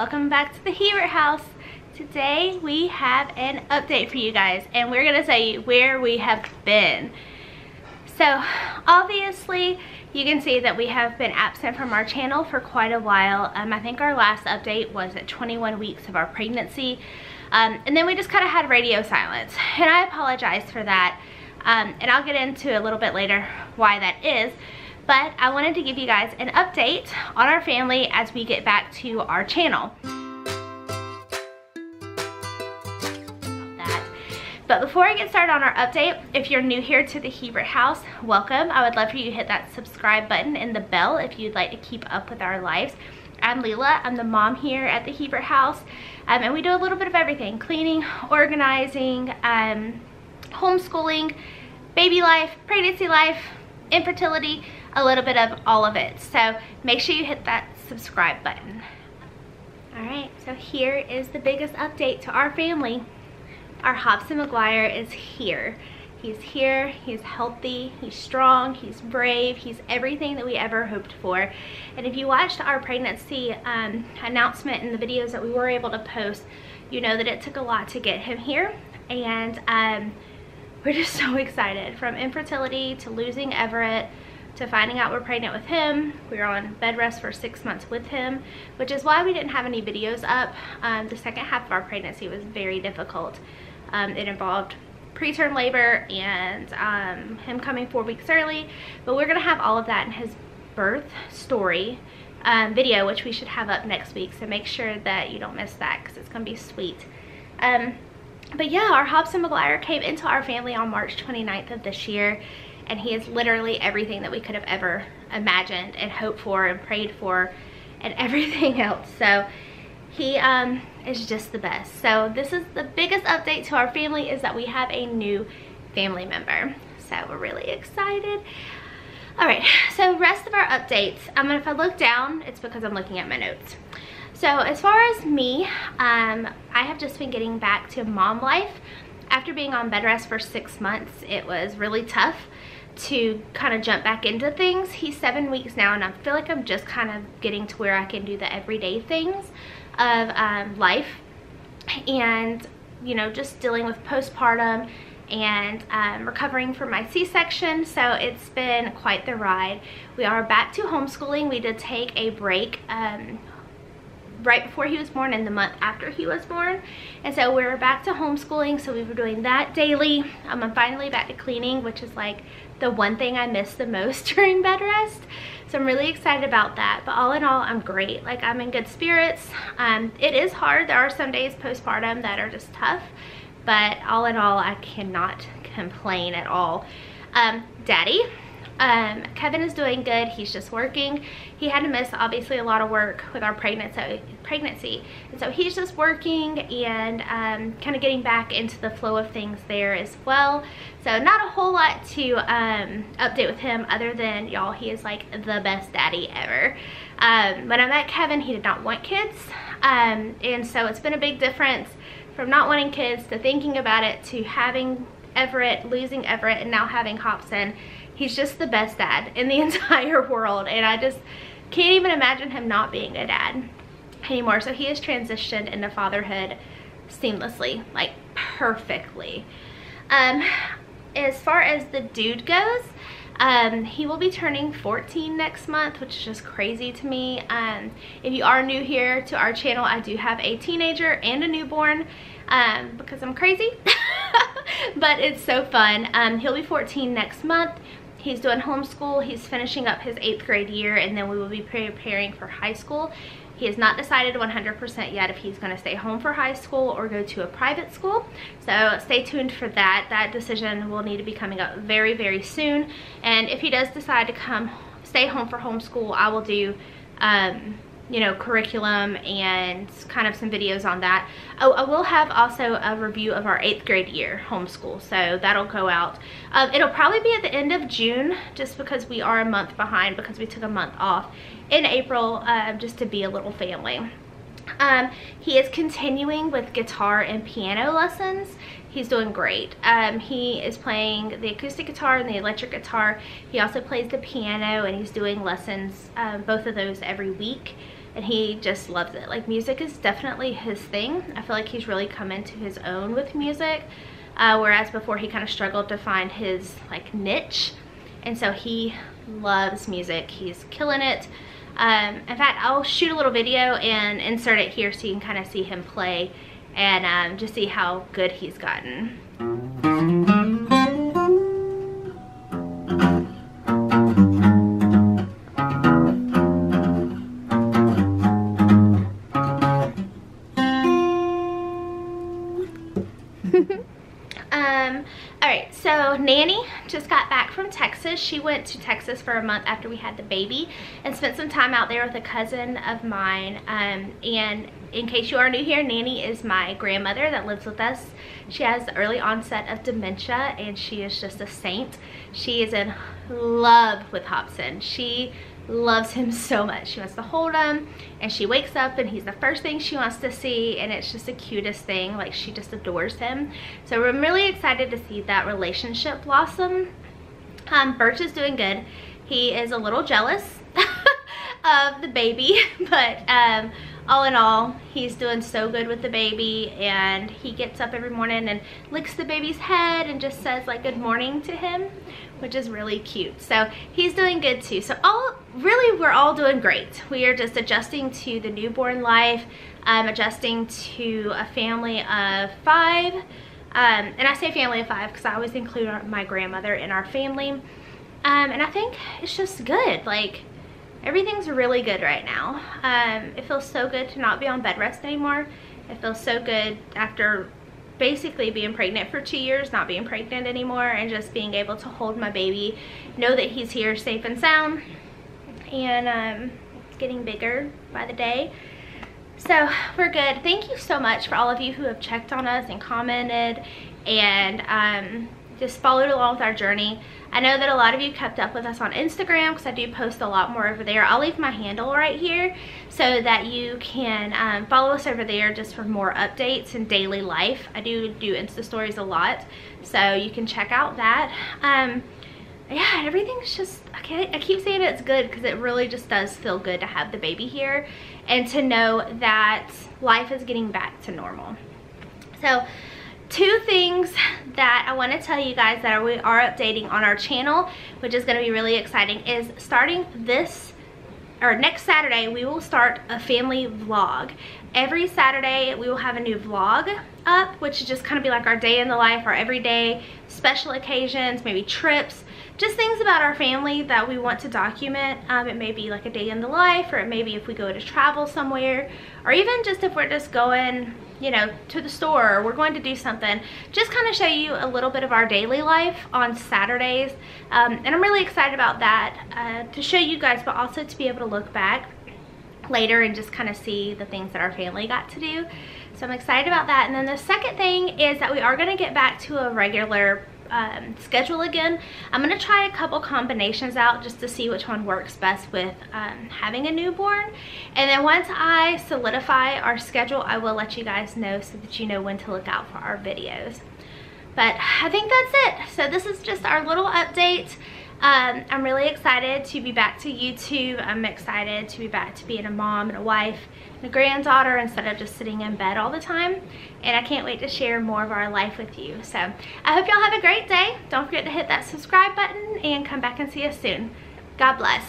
Welcome back to the Hebert house. Today we have an update for you guys, and we're gonna tell you where we have been. So obviously you can see that we have been absent from our channel for quite a while. I think our last update was at 21 weeks of our pregnancy, and then we just kind of had radio silence, and I apologize for that, and I'll get into a little bit later why that is. But I wanted to give you guys an update on our family as we get back to our channel. But before I get started on our update, if you're new here to the Hebert house, welcome. I would love for you to hit that subscribe button and the bell if you'd like to keep up with our lives. I'm Lelia, I'm the mom here at the Hebert house, and we do a little bit of everything: cleaning, organizing, homeschooling, baby life, pregnancy life, infertility, a little bit of all of it. So make sure you hit that subscribe button. All right, so here is the biggest update to our family. Our Hobson Maguire is here. He's here, he's healthy, he's strong, he's brave, he's everything that we ever hoped for. And if you watched our pregnancy announcement and the videos that we were able to post, you know that it took a lot to get him here. And we're just so excited, from infertility to losing Everett to finding out we're pregnant with him. We were on bed rest for 6 months with him, which is why we didn't have any videos up. The second half of our pregnancy was very difficult. It involved preterm labor and him coming 4 weeks early, but we're gonna have all of that in his birth story video, which we should have up next week, so make sure that you don't miss that because it's gonna be sweet. But yeah, our Hobson Maguire came into our family on March 29th of this year, and he is literally everything that we could have ever imagined and hoped for and prayed for and everything else. So he is just the best. So this is the biggest update to our family, is that we have a new family member. So we're really excited. All right, so rest of our updates, if I look down, it's because I'm looking at my notes. So as far as me, I have just been getting back to mom life. After being on bed rest for 6 months, it was really tough to kind of jump back into things. He's 7 weeks now, and I feel like I'm just kind of getting to where I can do the everyday things of life, and you know, just dealing with postpartum and recovering from my C-section. So it's been quite the ride. We are back to homeschooling. We did take a break right before he was born and the month after he was born, and so we're back to homeschooling, so we were doing that daily. I'm finally back to cleaning, which is like the one thing I miss the most during bed rest, so I'm really excited about that. But all in all, I'm great. Like, I'm in good spirits. It is hard. There are some days postpartum that are just tough, but all in all, I cannot complain at all. Daddy, Kevin is doing good. He's just working. He had to miss obviously a lot of work with our pregnancy, and so he's just working and kind of getting back into the flow of things there as well. So not a whole lot to update with him, other than, y'all, he is like the best daddy ever. When I met Kevin, he did not want kids, and so it's been a big difference from not wanting kids to thinking about it to having Everett, losing Everett, and now having Hobson. He's just the best dad in the entire world, and I just can't even imagine him not being a dad anymore. So he has transitioned into fatherhood seamlessly, like perfectly. As far as the dude goes, he will be turning 14 next month, which is just crazy to me. If you are new here to our channel, I do have a teenager and a newborn, because I'm crazy, but it's so fun. He'll be 14 next month. He's doing homeschool. He's finishing up his 8th grade year, and then we will be preparing for high school. He has not decided 100% yet if he's going to stay home for high school or go to a private school, so stay tuned for that. That decision will need to be coming up very, very soon. And if he does decide to stay home for homeschool, I will do you know, curriculum and kind of some videos on that. Oh, I will have also a review of our 8th grade year homeschool, so that'll go out. It'll probably be at the end of June, just because we are a month behind because we took a month off in April, just to be a little family. He is continuing with guitar and piano lessons. He's doing great. He is playing the acoustic guitar and the electric guitar. He also plays the piano, and he's doing lessons, both of those every week. and he just loves it. Like, music is definitely his thing. I feel like he's really come into his own with music, whereas before he kind of struggled to find his like niche. And so he loves music. He's killing it. In fact, I'll shoot a little video and insert it here so you can kind of see him play and just see how good he's gotten. Alright, so Nanny just got back from Texas. She went to Texas for a month after we had the baby and spent some time out there with a cousin of mine. And in case you are new here, Nanny is my grandmother that lives with us. She has the early onset of dementia and she is just a saint. She is in love with Hobson. She loves him so much. She wants to hold him, and she wakes up and he's the first thing she wants to see, and it's just the cutest thing. Like, she just adores him. So I'm really excited to see that relationship blossom. Birch is doing good. He is a little jealous of the baby, but all in all, he's doing so good with the baby, and he gets up every morning and licks the baby's head and just says like good morning to him, which is really cute. So he's doing good too. So we're all doing great. We are just adjusting to the newborn life, adjusting to a family of five. And I say family of five because I always include my grandmother in our family. And I think it's just good. Like, everything's really good right now. It feels so good to not be on bed rest anymore. It feels so good after basically being pregnant for 2 years, not being pregnant anymore, and just being able to hold my baby, know that he's here safe and sound, and it's getting bigger by the day. So we're good. Thank you so much for all of you who have checked on us and commented and just followed along with our journey. I know that a lot of you kept up with us on Instagram because I do post a lot more over there. I'll leave my handle right here so that you can follow us over there just for more updates and daily life. I do Insta stories a lot, so you can check out that. Yeah, everything's just, I keep saying it's good because it really just does feel good to have the baby here and to know that life is getting back to normal. So, two things that I want to tell you guys that we are updating on our channel, which is going to be really exciting, is starting this or next Saturday we will start a family vlog. Every Saturday we will have a new vlog up, which is just kind of be like our day in the life, our everyday, special occasions, maybe trips, just things about our family that we want to document. It may be like a day in the life, or it may be if we go to travel somewhere, or even just if we're just going, you know, to the store, or we're going to do something. Just kind of show you a little bit of our daily life on Saturdays. And I'm really excited about that to show you guys, but also to be able to look back later and just kind of see the things that our family got to do. So I'm excited about that. And then the second thing is that we are going to get back to a regular schedule again. I'm going to try a couple combinations out just to see which one works best with having a newborn. And then once I solidify our schedule, I will let you guys know so that you know when to look out for our videos. But I think that's it. So this is just our little update. I'm really excited to be back to YouTube. I'm excited to be back to being a mom and a wife and a granddaughter instead of just sitting in bed all the time. And I can't wait to share more of our life with you. So I hope y'all have a great day. Don't forget to hit that subscribe button and come back and see us soon. God bless.